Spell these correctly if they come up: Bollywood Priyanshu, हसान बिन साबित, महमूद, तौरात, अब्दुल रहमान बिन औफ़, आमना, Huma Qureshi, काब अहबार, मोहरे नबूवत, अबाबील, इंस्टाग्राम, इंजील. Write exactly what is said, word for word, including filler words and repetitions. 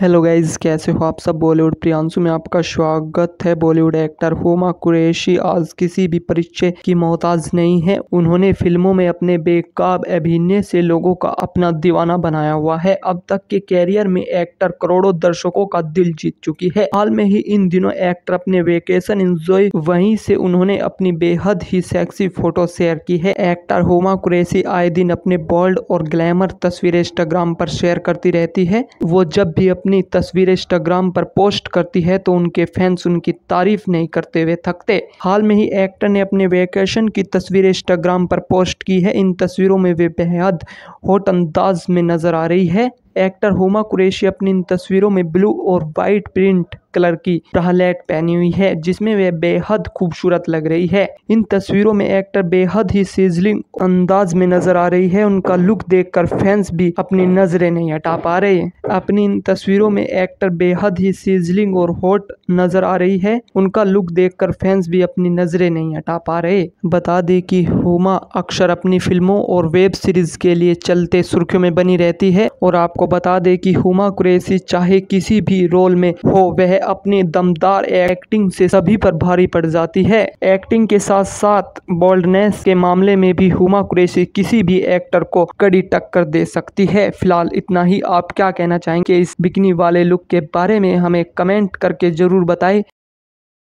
Hello guys, कैसे हो आप सब। बॉलीवुड प्रियांशु में आपका स्वागत है। बॉलीवुड एक्टर हुमा कुरैशी आज किसी भी परिचय की मोहताज नहीं है। उन्होंने फिल्मों में अपने बेकाब अभिनय से लोगों का अपना दीवाना बनाया हुआ है। अब तक के कैरियर में एक्टर करोड़ों दर्शकों का दिल जीत चुकी है। हाल में ही इन दिनों एक्टर अपने वेकेशन एंजॉय वहीं से उन्होंने अपनी बेहद ही सेक्सी फोटो शेयर की है। एक्टर हुमा कुरैशी आए दिन अपने बोल्ड और ग्लैमर तस्वीरें इंस्टाग्राम पर शेयर करती रहती है। वो जब भी अपनी तस्वीरें इंस्टाग्राम पर पोस्ट करती है तो उनके फैंस उनकी तारीफ नहीं करते हुए थकते। हाल में ही एक्टर ने अपने वेकेशन की तस्वीरें इंस्टाग्राम पर पोस्ट की है। इन तस्वीरों में वे बेहद हॉट अंदाज में नजर आ रही है। एक्टर हुमा कुरैशी अपनी इन तस्वीरों में ब्लू और वाइट प्रिंट कलर की ब्रेसलेट पहनी हुई है, जिसमें वह बेहद खूबसूरत लग रही है। इन तस्वीरों में एक्टर बेहद ही सीजलिंग अंदाज में नजर आ रही है। उनका लुक देखकर फैंस भी अपनी नजरें नहीं हटा पा रहे हैं। अपनी इन तस्वीरों में एक्टर बेहद ही सीजलिंग और हॉट नजर आ रही है। उनका लुक देखकर फैंस भी अपनी नजरें नहीं हटा पा रहे। बता दें कि हुमा अक्सर अपनी फिल्मों और वेब सीरीज के लिए चलते सुर्खियों में बनी रहती है। और आपको बता दें कि हुमा कुरैशी चाहे किसी भी रोल में हो, वह अपने दमदार एक्टिंग से सभी पर भारी पड़ जाती है। एक्टिंग के साथ साथ बोल्डनेस के मामले में भी हुमा कुरैशी किसी भी एक्टर को कड़ी टक्कर दे सकती है। फिलहाल इतना ही। आप क्या कहना चाहेंगे इस बिकनी वाले लुक के बारे में, हमें कमेंट करके जरूर बताएं।